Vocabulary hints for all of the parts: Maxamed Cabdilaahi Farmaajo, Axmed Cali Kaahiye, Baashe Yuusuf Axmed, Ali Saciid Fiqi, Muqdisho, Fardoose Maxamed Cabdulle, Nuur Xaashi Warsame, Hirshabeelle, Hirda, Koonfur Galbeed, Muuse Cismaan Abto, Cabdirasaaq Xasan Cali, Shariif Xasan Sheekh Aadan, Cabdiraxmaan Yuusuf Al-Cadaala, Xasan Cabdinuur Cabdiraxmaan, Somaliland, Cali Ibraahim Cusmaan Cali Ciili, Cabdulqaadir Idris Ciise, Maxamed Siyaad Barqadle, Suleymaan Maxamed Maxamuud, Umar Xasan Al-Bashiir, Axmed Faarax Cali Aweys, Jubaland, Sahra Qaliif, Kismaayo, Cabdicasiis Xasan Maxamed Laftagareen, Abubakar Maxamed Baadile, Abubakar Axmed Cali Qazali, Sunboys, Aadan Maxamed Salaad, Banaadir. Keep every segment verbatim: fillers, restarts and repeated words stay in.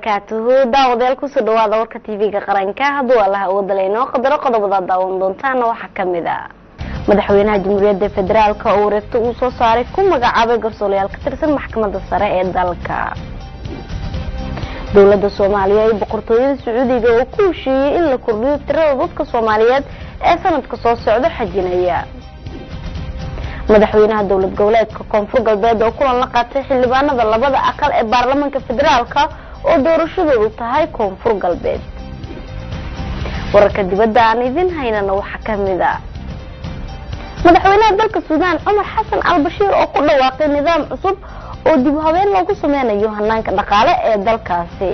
وبركاته داوديل كوسو دوادا وركا تيفيغا قرانكا هادو الله اودلينو خبرو قدبدا داون دونتانا waxa kamida madaxweynaha jamhuuriyadda federaalka oo reebto uu soo saaray ku magacaabay garsooleyaal ka tirsan maxkamadda sare ee dalka dawladda Soomaaliya iyo boqortooyada Sacuudiga oo ku heshiiyay in la kordhiyo tirada dadka Soomaaliyeed ee sanadka soo socda xajinaya madaxweynaha dawlad goboleedka Koonfur Galbeed oo kulan la qaatay xildhibaanada labada aqal ee baarlamaanka federaalka oo doorashadoodu tahay Koonfur Galbeed wararka dibadda aan idin haynana waxa kamid ah madaxweynaha dalka Suudaan Umar Xasan Al-Bashiir oo ku dhawaaqay nidaam cusub oo dib u habeyn loogu sameeyo hanaanka dhaqaale ee dalkaasi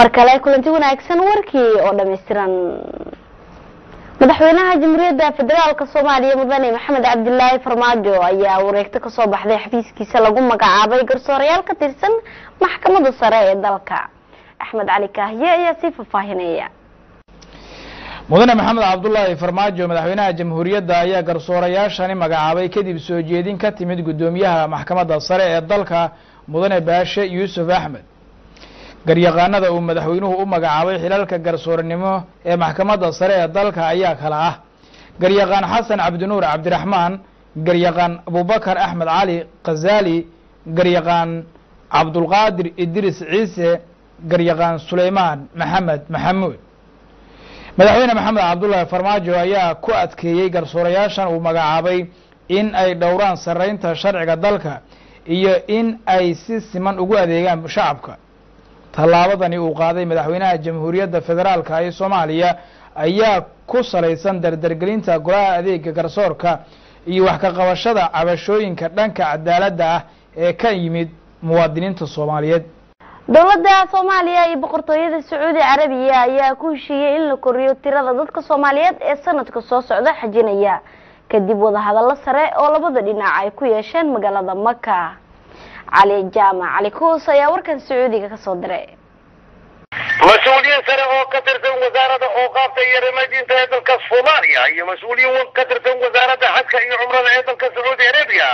markale kulanti wanaagsan warkii oo dhameystiran madaxweynaha jamhuuriyadda federaalka Soomaaliya mudane Maxamed Cabdilaahi Farmaajo ayaa wareegta ka soo baxday xafiiskiisa lagu magacaabay garsooreyaal ka tirsan maxkamadda sare ee dalka Axmed Cali Kaahiye ayaa si faafahinaya mudane Maxamed Cabdilaahi Farmaajo madaxweynaha jamhuuriyadda ayaa garsooreyaashani magacaabay kadib soo jeedin ka timid gudoomiyaha maxkamadda sare ee dalka mudane Baashe Yuusuf Axmed garyaqaanada uu madaxweynuhu u magacaabay xilalka garsoorenimo ee maxkamadda sare ee dalka ayaa kala ah garyaqaan Xasan Cabdinuur Cabdiraxmaan garyaqaan Abubakar Axmed Cali Qazali garyaqaan Cabdulqaadir Idris Ciise garyaqaan Suleymaan Maxamed Maxamuud madaxweyne Maxamed Cabdilaahi Farmaajo ayaa ku adkeeyay garsooreyaashan uu magacaabay in ay dhowraan sareynta sharciga dalka iyo in ay si siman ugu adeegaan shacabka talaabadani uu qaaday madaxweynaha jamhuuriyadda federaalka ee Soomaaliya ayaa ku saleysan dardargelinta golaha adeega garsoorka iyo wax ka qabashada cabashooyinka dhanka cadaaladda ah ee ka yimid muwaadiniinta Soomaaliyeed dawladda Soomaaliya iyo boqortooyada Sacuudiga Carabiga ayaa ku heshiiyay in la kordhiyo tirada dadka Soomaaliyeed ee sanadka soo socda xajinaya kadib wadahadalo sare oo labada dhinac ay ku yeesheen magaalada Makkah علي جامع علي كوسا يا وركن سعودي كصدره مسؤولين ترى او كثرتهم وزاره اوقاف تيار مدينه هذا الصوماليه هي مسؤولين كثرتهم وزاره حتى اي عمره هذا السعوديه عربيه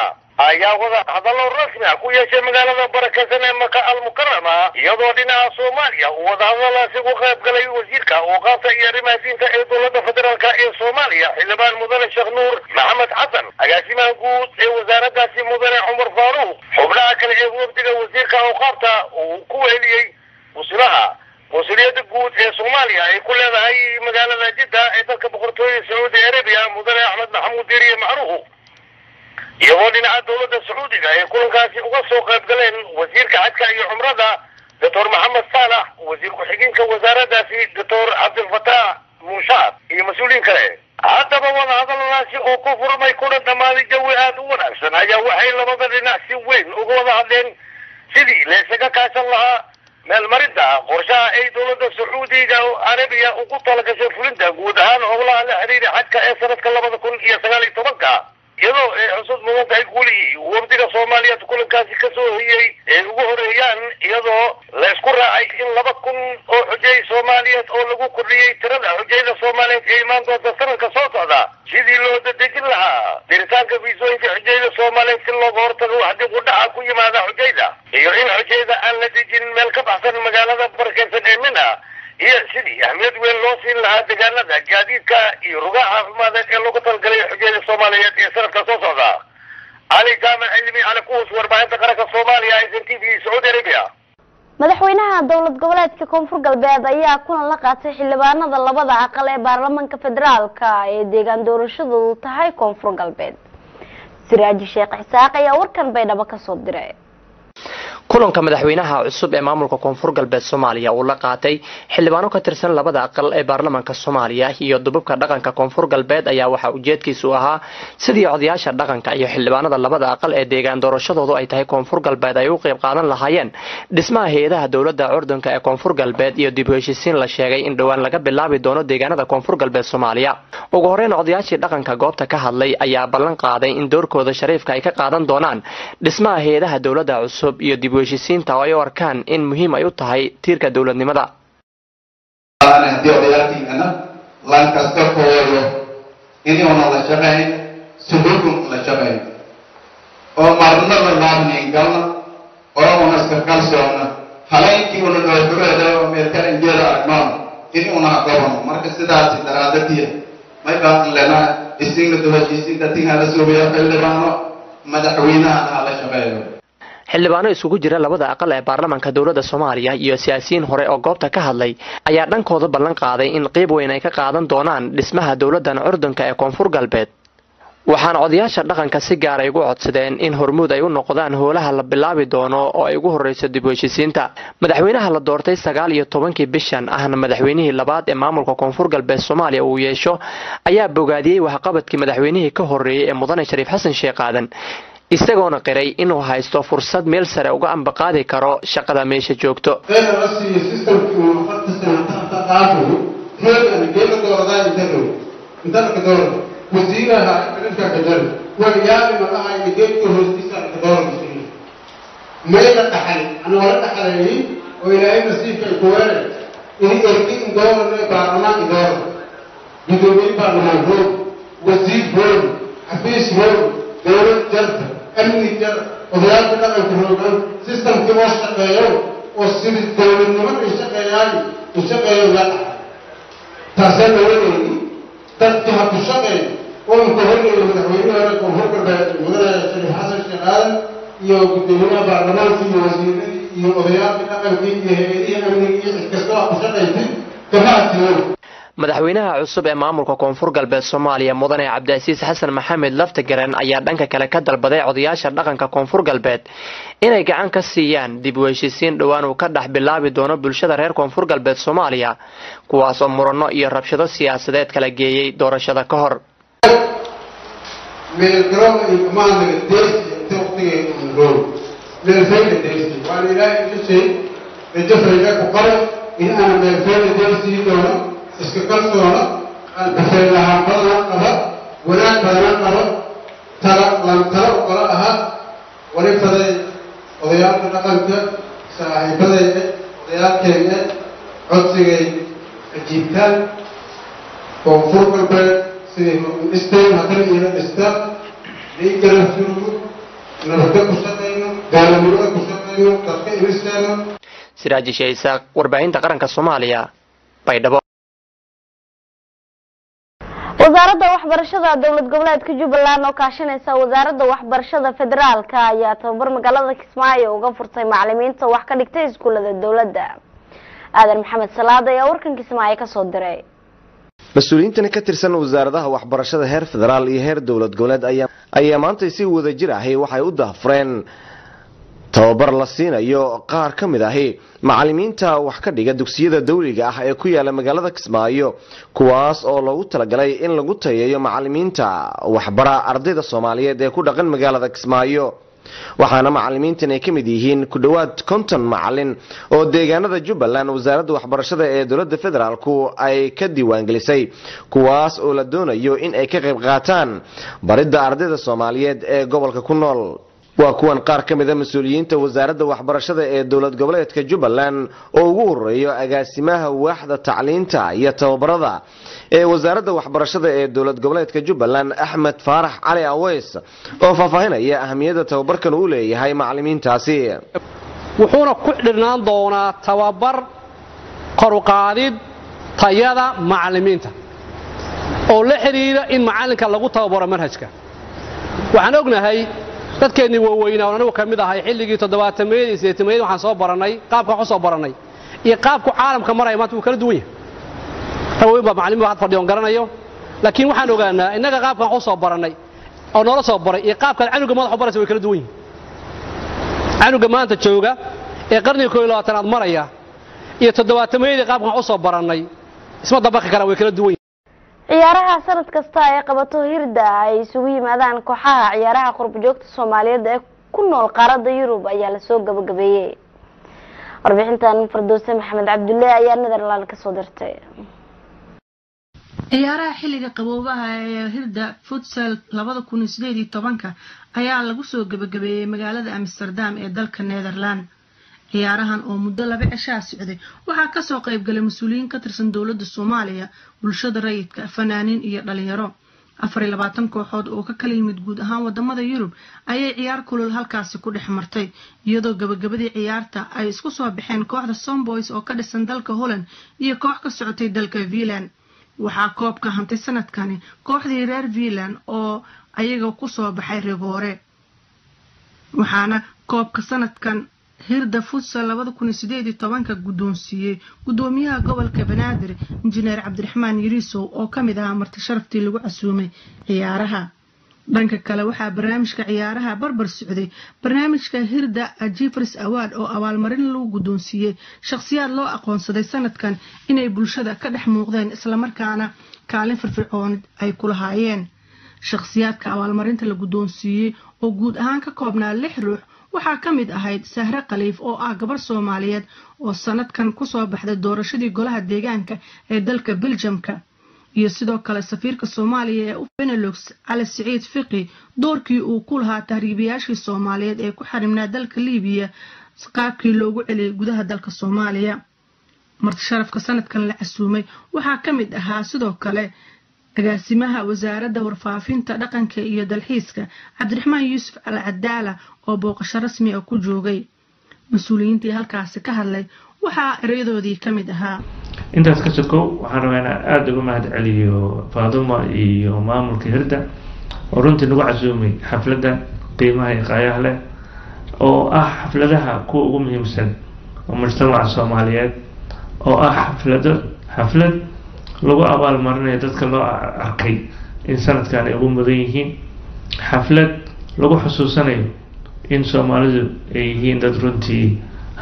ايا وضع هذا الرسمي اكو يا شيخ مغالده بركسنه مكه المكرمه يدو دينا الصوماليه وضع الله سيقو قيب غلي وزيرك اوقاف تيار مدينه اي دوله فدرالك اي الصوماليه حلبان مدن الشيخ نور محمد حسن اجاسيم قوس اي وزاره داسي مدن عمر فاروق وسورية قوت في الصومالية هي كلها هي مجالة جدا إذا بقرطوية السعودية عربية مدير أحمد محمود ديري معروف يقولين عاد دولة السعودية هي كلهم كاسي وقصوا قبلين وزير كعدك أي عمرها دكتور محمد صالح وزير كحكين كوزارة في دكتور عبد الفتاح موشاد هي مسؤولين كله هذا بقول هذا الناس يوقفوا ما يكون الدمار الجوي هذا ولا سنة جوي حين لما بدي ناس وين وقول هذين سيدي ليس كاس الله ما المريضة قرشها أي دولة سعودية أو عربية وقطة لك شفلندا قودها نغلها لحريري حتى أي سنة كلها بتكون هي سنة اللي تبقى يدو حصول ممتع يقولي وابدك صومالية تكون كاسي كسو هي وهريان يدو لا يشكرها أي إن لبكم أو حجي صومالية أو لقو كلية تردع حجي صومالية إيمان دوتا سنة كصوت هذا شيدي لو تدجن لها درسان كبيزوين في حجي صومالية كلها بورتا الواحد يقول لها كل ما هذا حجي يعين حجي أن لتجن ملك أحسن مجالات بركة منها هي سيدي أحمد وين لوسين لها تجانا جديد كا يرجع في ماذا كان لقطة القرية حجاج الصومالية يسرق تصوصها علي جامع علمي على كوس وأربعين تقرأ الصومالية يزنتي في سعودية عربية مدحوينها دولة قبلت كونفور قلبيض أيها كون لقات حلبان ظل بضع أقل برلمان كفدرال كا ديجان دور الشذوذ تهاي كونفور قلبيض سراج الشيخ عساق يا وركن بين بك صدره kulanka madaxweynaha cusub ee maamulka Koonfur Galbeed Soomaaliya oo la qaatay xildhibaano ka tirsan labada aqal ee baarlamaanka Soomaaliya iyo dubabka dhaqanka Koonfur Galbeed ayaa waxa ujeedkiisu ahaa sidii codayaasha dhaqanka iyo xildhibaanada labada aqal ee deegaan doorashadoodu ay tahay Koonfur Galbeed ay u qayb qaadan lahaayeen dhismaha hay'adaha dawladda Cordonka ee Koonfur Galbeed iyo dib u heshiisiin la sheegay in dhawaan laga bilaabi doono deegaanada Koonfur Galbeed Soomaaliya ugu horeen codayaashii dhaqanka goobta ka hadlay ayaa ballan qaaday in doorkooda shariifka ay ka qaadan doonaan dhismaha hay'adaha dawladda cusub iyo dib heshiisiinta ay u arkaan in muhiim ay u tahay tiirka dawladnimada إنهم لشبهين سلوكهم لشبهين ومرنا بالنام نيجانا ورانا سكال سونا حلايتي ونلعبوا هذا ومركا إنجيلا أجمع إنهم أقوام مركز سداس ترادتيه ما يبان لنا إستين دوه إستين تتين على سلوبيا في اللبنان مدحوينا على شبهين xildhibaano isugu jira labada aqal ee baarlamaanka dawladda Soomaaliya iyo siyaasiyiin hore oo goobta ka hadlay ayaa dhankooda ballan qaaday in qayb weyn ay ka qaadan doonaan dhismaha dawladdan Curdunka ee Koonfur Galbeed waxaan codayaasha dhaqanka si gaar ah ugu codsadeen in hormuud ay u noqdaan howlaha la bilaabi doono oo ay ugu horeyso dib u heshiisiinta madaxweynaha la doortay sagaal iyo toban bishan ahna madaxweynihii labaad ee maamulka Koonfur Galbeed Soomaaliya uu yeesho ayaa bogaadiyay waxqabadkii madaxweynihii ka horeeyay ee Mudane Shariif Xasan Sheekh Aadan isagoona qiray inuu haysto fursad meel sare uga ambaqaadi karo shaqada meesha joogto أمني جر وذات الله الكريم سيستم كواش تغير والسيد الدولي نمر يشتغل يشتغل لا تحسن ويني تنتهى تشتغل وانتهى المتحولين على الجمهور بالمدن الشريف حسن شغال يقدمون برلمان في وزيرين يوضيات الله الكريم هي أمني يشتغل يشتغل كفاءة madaxweynaha cusub ee maamulka Koonfur Galbeed Soomaaliya Mudane Cabdicasiis Xasan Maxamed Laftagareen ayaa dhanka kale ka dalbaday codayaasha dhaqanka Koonfur Galbeed inay gacan ka siiyaan dib u heshiisiin dhawaan uu ka dhax bilaabi doono bulshada reer Koonfur Galbeed Soomaaliya kuwaas oo murano iyo rabshado siyaasadeed kala geeyay doorashada ka hor استقلت وراء البسير لها قرأها ولا تنقر ترق لم ترق قرأها ولفذي وضياء نقلت صاحبذي وضياء كينة عدسي الجيبتان وفرق البيت سيهم استيم هكذا إلى الاستاق ليكرا سيرو نرتك شتينو دالمرو كشتينو ترقيم استينو سراج شيساق واربعين تقرن كالصوماليا بايدبو وزارة waxbarashada dawlad goboleedka Jubaland oo kaashanaysa Wasaaradda Waxbarashada Federaalka ayaa tababar magaalada Kismaayo uga furtay macallimiinta wax ka dhigtay iskuulada dawladda. Aadan Maxamed Salaad ayaa warkan Kismaayo ka soo diray. Mas'uuliyiinta ka tirsan Wasaaradda Waxbarashada heer federaal iyo heer dawlad goboleed ayaa ayaa maanta si wada jir ah waxay u daafreen tababar la siinayo qaar ka mid ah macallimiinta wax ka dhiga dugsiyada dawliga ah ee ku yaala magaalada Kismaayo kuwaas oo lagu talagalay in lagu tayeeyo macallimiinta waxbara ardayda Soomaaliyeed ee ku dhaqan magaalada Kismaayo waxaana macallimiintan ay ka mid yihiin ku dhawaad konton macallin oo deegaanada Jubaland Wasaaradda Waxbarashada ee Dawladda Federaalku ay ka diiwaan gelisay kuwaas oo la doonayo in ay ka qayb qaataan baridda ardayda Soomaaliyeed ee gobolka ku nool waa kuwan qaar ka mid ah mas'uuliyiinta wasaaradda waxbarashada ee dawlad goboleedka Jubaland oo ugu horeeyo agaasimaha waaxda tacliinta iyo tababarada ee wasaaradda waxbarashada ee dawlad goboleedka Jubaland Axmed Faarax Cali Aweys oo faafahinaya ahamiyadda tababarkan uu leeyahay macallimiintaasi wuxuuna ku xidhnaan doonaa tababar kor u qaadid tayada macallimiinta oo la xiriira in macalinka lagu tababaro manhajka waxaan ognahay dadkeeni waaweyna anagu kamid ahay xilligii toddobaatan iyo siddeetan waxaan soo baranay qaabka wax soo baranay iyo qaabka caalamka maray maanta uu kala duwan yahay awayba macallin waxaad fadhiyoon garanayo laakiin waxaan ogaanaa inaga qaabka wax soo baranay oo noola soo baray iyo qaabka canuga madax u barasay way kala duwan yihiin canuga maanta jooga ee qarniga koob iyo labaatanaad maraya iyo toddobaatan iyo siddeetan qaabka wax soo baranay isma dabaqi kara way kala duwan ciyaaraha sanad kasta ay qabato Hirda ay isugu yimaadaan kooxaha ciyaaraha qurb-joogta Soomaaliyeed ee ku nool qaaradda Yurub ayaa la soo gabagabeeyay. Warbixintan Fardoose Maxamed Cabdulle ayaa Nederland ka soo dirtay. ciyaaraha xilliga qaboobaha ee Hirda Futsal laba kun iyo siddeed iyo toban ayaa lagu soo gabagabeeyay magaalada Amsterdam ee dalka Nederland. ciyaarahan oo muddo laba cisho ah socday waxaa ka soo qayb galay mas'uuliyiin ka tirsan dawladda Soomaaliya bulshada rayidka fanaaniin iyo dhalinyaro afar iyo labaatan kooxood oo ka kala yimid guud ahaan wadamada Yurub ayay ciyaar kulul halkaasi ku dhex martay iyadoo gabagabadii ciyaarta ay isku soo baxeen kooxda Sunboys oo ka dhisan dalka Holland iyo koox ka socotay dalka Finland. waxaa koobka hantay sanadkani kooxdii reer Finland oo ayaga ku soo baxay Rivore. waxaana koobka sanadkan هيردا فوتسال لبادو كوني سيديدي طوانكا قدونسيي قدوميها قوالكا بنادر انجينير عبد الرحمن يريسو او كاميدها مرتشرفتي لغو عسومي عيارها بانكا كالاوحا برنامجكا عيارها بربر سعودي برنامجكا هيردا اجيفرس اوال او اوال مرين لو قدونسيي شخصيات لو اقوان صدي ساند كان اناي بلشادا كادح موغدين اسلامركانا كالين فرفرعون اي كولهايين شخصيات كاوال مرين تلا قدونسيي او قود اهانكا كوبنا لح روح waxaa ka mid ahayd Sahra Qaliif oo ah gabar Soomaaliyeed oo sanadkan ku soo baxday doorashadii golaha deegaanka ee dalka Belgium-ka iyo sidoo kale safiirka Soomaaliya ee Benelux Ali Saciid Fiqi doorkii uu ku lahaa tahriibiyaashii Soomaaliyeed ee ku xarimnaa dalka Liibiya qaabkii loogu celiyay gudaha dalka Soomaaliya marti sharafka sanadkan la casuumay waxaa ka mid ahaa sidoo kale agaasimaha wasaaradda warfaafinta dhaqanka iyo dalxiiska Cabdiraxmaan Yuusuf Al-Cadaala oo booqasho rasmi ah ku joogay masuuliyiintii halkaas ka hadlay waxa ereyadoodii kamid ahaa intaas ka shaqo waxaan rabaa aad uga mahad celiyo Faaduma iyo maamulka Hirda oo runtii lagu casuumay xafladda qiimaha qayaha leh oo ah xafladaha ku ugu muhiimsan mujtamaca Soomaaliyeed oo ah xaflad xaflad lagu abaal marnay dadka loo arkay in sanadkan ay ugu mudan yihiin xaflad lagu xusuusanayo in Soomaalidu ay yihiin dad runtii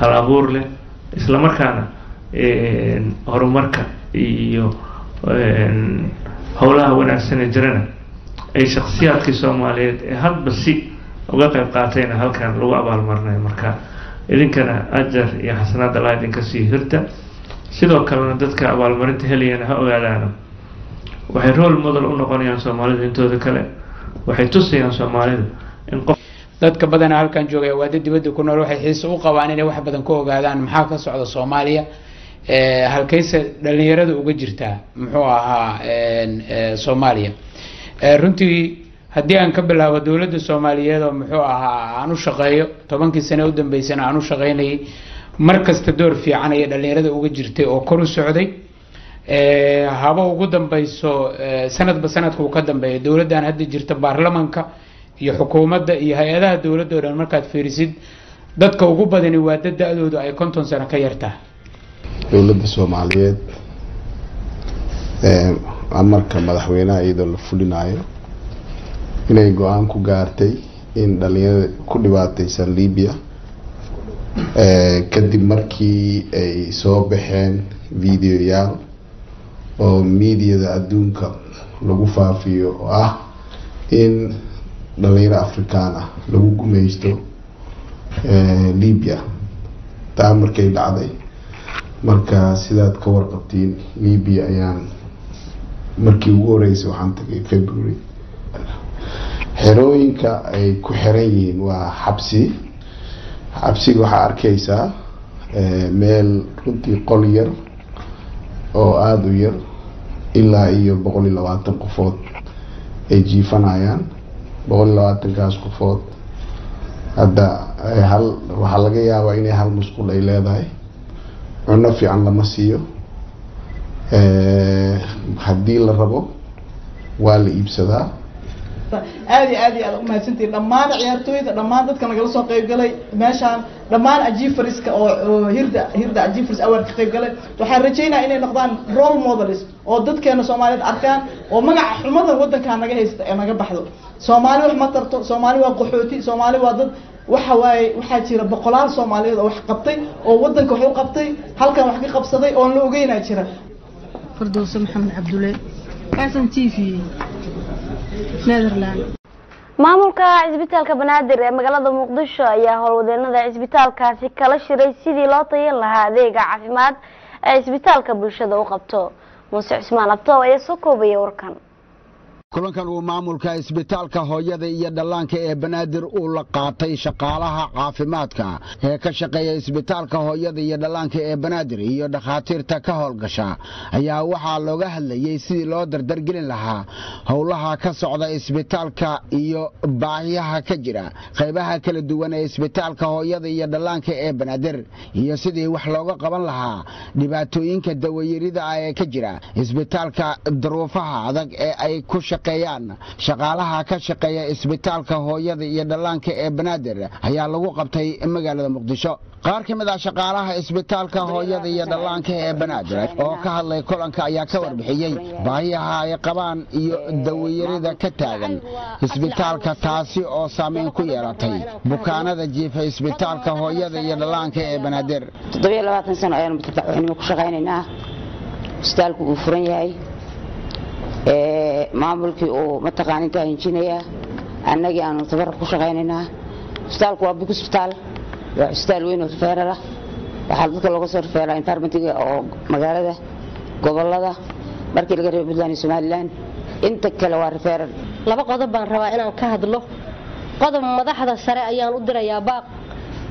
hal-abuur leh isla markaana horumarka iyo howlaha wanaagsan ee jirana ay shakhsiyaadkii Soomaaliyeed ee hadba si uga qayb qaatayna halkan lagu abaal marnay marka idinkana ajar iyo xasanaad Allah idinka sii Hirda sidoo kale dadka abaalmarinta helayaan ha ogaadaan waxay role model u noqonayaan Soomaaliyeed intooda kale waxay tusayaan Soomaaliyeed in dadka badan halkan jooga waa dad dibadda ku nool waxay xiis u qabaan inay wax badan ka ogaadaan maxaa ka socda Soomaaliya ee halkayse dhalinyarada uga jirtaa muxuu ahaa ee Soomaaliya ee runtii haddii aan ka bilaabo dawladda Soomaaliyeed oo muxuu ahaa aanu shaqeeyo tobankii sano u dambeysay aanu shaqeynay markasta door fiican ay dhalinyarada uga jirtay oo kor u socday ee haba ugu dambayso sanadba sanadka uu ka dambeeyay dawladdan hadda jirta baarlamaanka iyo xukuumadda iyo hay'adaha dawladda oo dhan markaad fiirisid dadka ugu badani waa dad da'doodu ay konton sano ka yartaa dawladda Soomaaliyeed ee amarka madaxweynaha iyadoo la fulinayo inay go'aan ku gaartay in dhalinyarada ku dhibaataysan Liibiya kadib markii ay soo baxeen video yaal oo media adduunka lagu faafiyo oo ah in dhalinyaro Afrikaan ah lagu gumaysto Liibiya taa markay dhacday marka sidaad ka warqabtiin Liibiya ayaan markii ugu horeysay waxaan tagay February xerooyinka ay ku xiran yihiin waa xabsi xabsiga waxaa arkaysaa meel runtii qol yar oo aad u yar ilaa iyo boqol iyo labaatan qofood ay jiifanayaan boqol iyo labaatan kaas qofood hadda hal waxaa laga yaabaa inay hal musqul ay leedahay cunno fiican lama siiyo haddii la rabo waa la iibsadaa عادي عادي أنا ما سنتي لما أنا عيرتوي لما أنا كنا جلسوا قيب قلي ماشان لما أنا أجيب فريسك أو هيردا هيردا أجيب فريس أول قيب قلي وحرجينا إني نقدان رول مودلز أو ضد كأنه سومالي أركان ومن المدر وده كان نجهز أنا جب بحضر سومالي وحمتر سومالي وقحوتي سومالي وضد وحواي وحاتي رب قلال سومالي أو حقبتي أو وده كحول قبتي هل كان وحقي قبصتي أو نلوجينا كذا فردوس محمد عبد الله كاسن تيفي maamulka isbitaalka Banaadir ee magaalada Muqdisho ayaa howlwadeennada isbitaalkaasi kala shiray sidii loo tayeyn lahaa adeega caafimaad ee isbitaalka bulshada u qabto Muuse Cismaan Abto ayaa soo koobay warkan kulankan uu maamulka isbitaalka hooyada iyo dhallaanka ee Banaadir uu la qaatay shaqaalaha caafimaadka ee ka shaqeeya isbitaalka hooyada iyo dhallaanka ee Banaadir iyo dhakhaatiirta ka howlgasha ayaa waxa looga hadlayay sidii loo dardargelin lahaa howlaha ka socda isbitaalka iyo baahiyaha ka jira qaybaha kala duwan ee isbitaalka hooyada iyo dhallaanka ee Banaadir iyo sidii wax looga qaban lahaa dhibaatooyinka dawayirida ay ka jira isbitaalka daruufaha adag ee ay ku shaqeeyaan shaqaalaha ka shaqeeya isbitaalka hooyada iyo dhallaanka ee Banaadir ayaa lagu qabtay magaalada Muqdisho qaar kamid ah shaqaalaha isbitaalka hooyada iyo dhallaanka ee Banaadir oo ka hadlay kulanka ayaa ka warbixiyay baahiyaha ay qabaan iyo dawayirida ka taagan isbitaalka taasi oo saameyn ku yeelatay bukaanada jiifa isbitaalka hooyada iyo dhallaanka ee Banaadir toddoba iyo labaatan sano ayaan mutadawacnimo ku shaqeynaynaa isbitaalku uu furan yahay ee maamulku oo mataqaanida injineer annaga aanu tabar ku shaqeynaynaa isbitaalku waa big hospital waa isbitaal weyn oo feerar ah waxa dadka lagu soo feeraa informatiga oo magaalada gobolada markii laga reebo Midland Somaliland inta kale waa feerar laba qodob baan rabaa inaan ka hadlo qodob madaxda sare ayaan u dirayaa baaq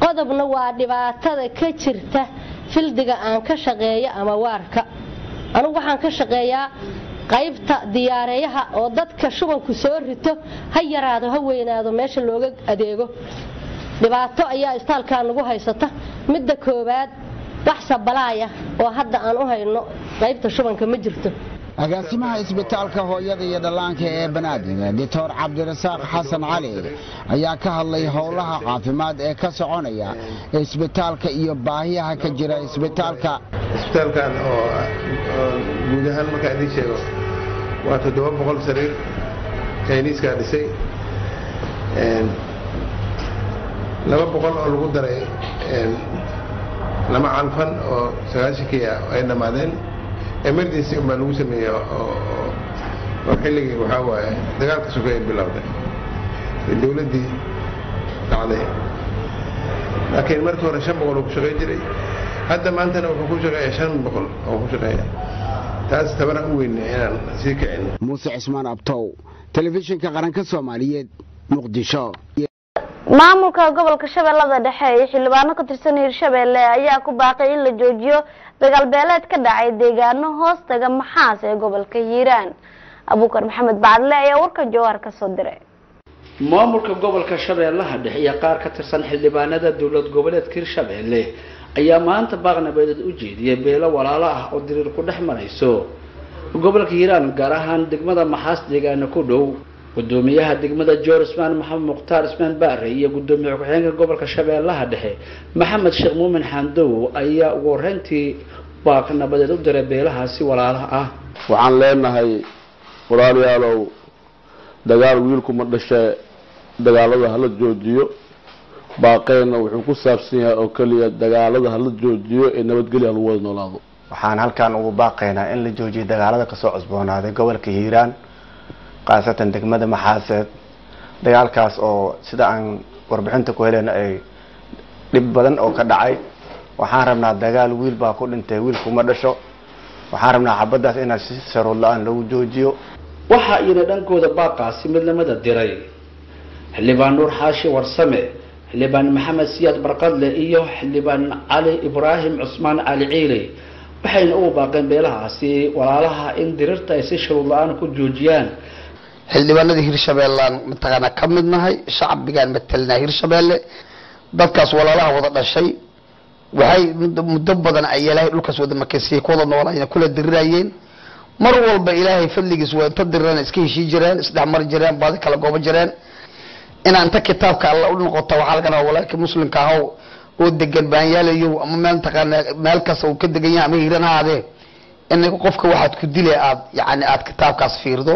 qodobna waa dhibaatada ka jirta fildiga aan ka shaqeeyo ama waarka anigu waxaan ka shaqeeyaa qaybta diyaarayaha oo dadka shubanku soo rito ha yaraado ha weynaado meesha looga adeego dhibaato ayaa isbitaalka nagu haysata midda koobaad wax sabalaaya oo hadda aan u hayno qaybta shubanka ma jirto agaasimaha isbitaalka hooyada iyo dhallaanka ee Banaadir Dr. Cabdirasaaq Xasan Cali ayaa ka hadlay howlaha caafimaad ee ka soconaya isbitaalka iyo baahiyaha ka jira isbitaalka isbitaalkan oo gudaha marka ay sheego waa toddoba boqol sariir kaniska dhisay ee laba boqol oo lagu daray ee lama alfan oo sagaashiga ay dhamaadeen emergency ma lagu sameeyo oo xilligii waxa waye dagaalka suuqay bilowday dawladii taale laakiin markii hore shan boqol oo ku shaqeey jiray hadda maantana wuxuu ku shaqeeyaa shan boqol oo ku shaqeeyaa taas tabana u weyn inaan si kicin Muuse Ismaan Abtow telefishinka qaranka Soomaaliyeed Muqdisho maamulka gobolka Shabeellada Dhexe ee xildhibaano ka tirsan Hirshabeelle ayaa ku baaqay in la joojiyo dagaal beeleed ka dhacay deegaano hoos taga maxaas ee gobolka Hiiraan Abubakar Maxamed Bacdle ayaa warka Jawhar ka soo diray maamulka gobolka Shabeellaha Dhexe iyo qaar ka tirsan xildhibaanada dawlad goboleedka Hirshabeelle ayaa maanta baaqnabadeed u jeediyay beelo walaalo ah oo diriir ku dhex marayso gobolka Hiiraan gaar ahaan degmada Maxaas deegaano ku dhow gudoomiyaha degmada Joor Ismaan Maxamed Muqtaar Ismaan Baare iyo gudoomiyaha ku-xigeenka gobolka Shabeellaha Dhexe Maxamed Sheekh Muumin Xandow ayaa ugu horreyntii baaq nabadeed u diray beelahaasi walaalaha ah waxaan leenahay walaalayaalow dagaal wiilku ma dhashay dagaalada hala joojiyo baaqeena wuxuu ku saabsan yahay oo kaliya dagaalada hala joojiyo ee nabadgelyo lagu wada noolaado waxaan halkaan ugu baaqeynaa in la joojiyo dagaalada ka soo cusboonaaday gobolka Hiiraan qaasatan degmada Maxaaseed dagaalkaas oo sida aan warbixinta ku heleyna ay dib badan oo ka dhacay waxaan rabnaa dagaal wiil baa ku dhintay wiilku ma dhasho waxaan rabnaa xabadaas in si sharro la'aan lagu joojiyo waxa ina dhankooda baaqaasi mid lamada diray xildhibaan Nuur Xaashi Warsame xildhibaan Maxamed Siyaad Barqadle iyo xildhibaan Cali Ibraahim Cusmaan Cali Ciili waxayna ugu baaqeen beelahaasi walaalaha in dirirta ay si sharro la'aan ku joojiyaan xildhibaanada Hirshabeelle mataqana ka midnahay shacbigan metelna Hirshabeelle dadkaas walaalaha wada dhashay waxay muddo badan ay ilaahay dhulkaas wada makaysay kooda noolayna kula dirrayeen mar walba ilaahay fadligiisa waa inta dirran iska heshii jireen isdhex mar jireen baad kala goobo jireen in aan ta kitaabka alla u noqoto waxa laga rabo walaalka muslimka ah oo degan baanyaalayo ama meel taqana meel kaas oo ka degan yahay ama hiiranaade in qofka waxaad ku dilay aad yaani aad kitaabkaas fiirdo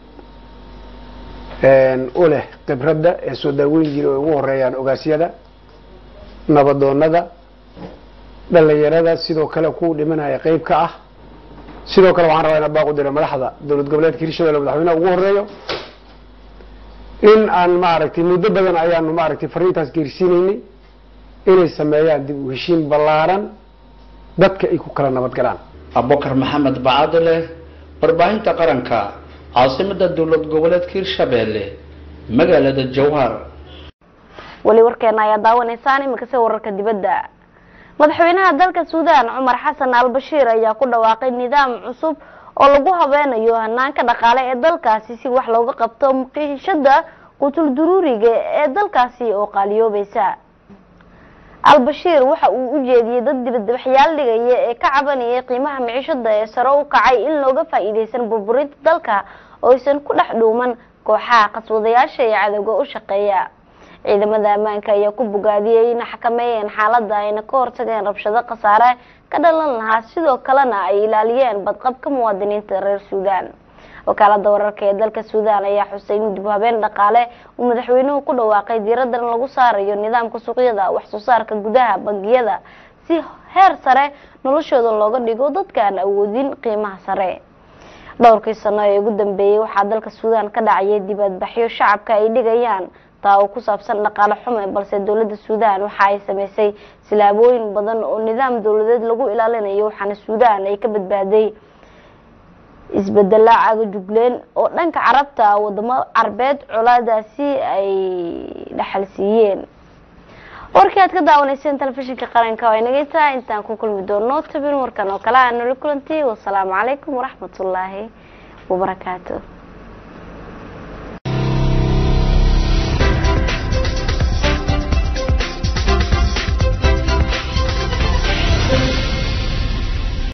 oo leh qibrada ee soo daaweyn jiray ugu horeeyaan ogaasiyada nabadoonada dhalinyarada sidoo kale ku dhimanaya qayb ka ah sidoo kale waxaan rabaa baaqo dilo madaxda dawlad goboleed Hirshabeelle madaxweynaha ugu horeeyo in aan maaragtay muddo badan ayaan maaragtay fariintaas geersiinayni inay sameeyaan dib u heshiin balaaran dadka ay ku kala nabad galaan Abubakar Maxamed Baadile warbaahinta qaranka عاصمة الدولة قبلت كيرشابيلي مجلد الجوهر ولي وركينا يداوى نيساني مكسي وركا ديبدا مدحوينها دالك السودان عمر حسن البشير يقول واقع نظام عصوب ولقوها بين يوهنان كدقالة دالك سيسي وحلوغة قبطة مقيه شدة قتل دروري دالك سي وقاليو بيسا البشير وحا وجيدي ضد بالدبحيال لغاية كعبانية قيمها معيشة سراو كعي إن لوغا فايديسان ببريد دالكا ويسان كل حلوما كوحا قصوديا شي عادوغا وشقيا إذا ماذا مانكا يكوب غاديين حكميين حالات داين كورتاين ربشادا قصارا كدالان لها سيدو كالانا أي لاليين بدقب كموادنين ترير السودان وكالة دوركي دالك السودان يا حسين دبابين دقالي ومدحوينه كل واقع ديرد لنغو ساري النظام كسوقيدا وحسوسار كجداها بقيدا سي هير ساري نلوشو دون لوغا ديغو دادكان أودين قيمة ساري دوركي سنايا قدام بي وحا دالك السودان كداعي ديباد بحيو شعب كاي ديغيان تاو كسابسان دقالة حمي بلسي دولد السودان وحاي سميسي سلابوين بدن والنظام دولداد لغو إلالين يوحان السودان اي كبد بادي isbeddelada caga jugleen oo dhanka carabta wadamada arbeed colaadaasi ay dhaxalsiiyeen warkii aad ka daawaneyseen telefishinka qaranka way nageytaa intaan ku kulmi doono tabin warkan oo kala aan la kulantii wasalaamu calaykum waraxmatullaahi wa barakaatuh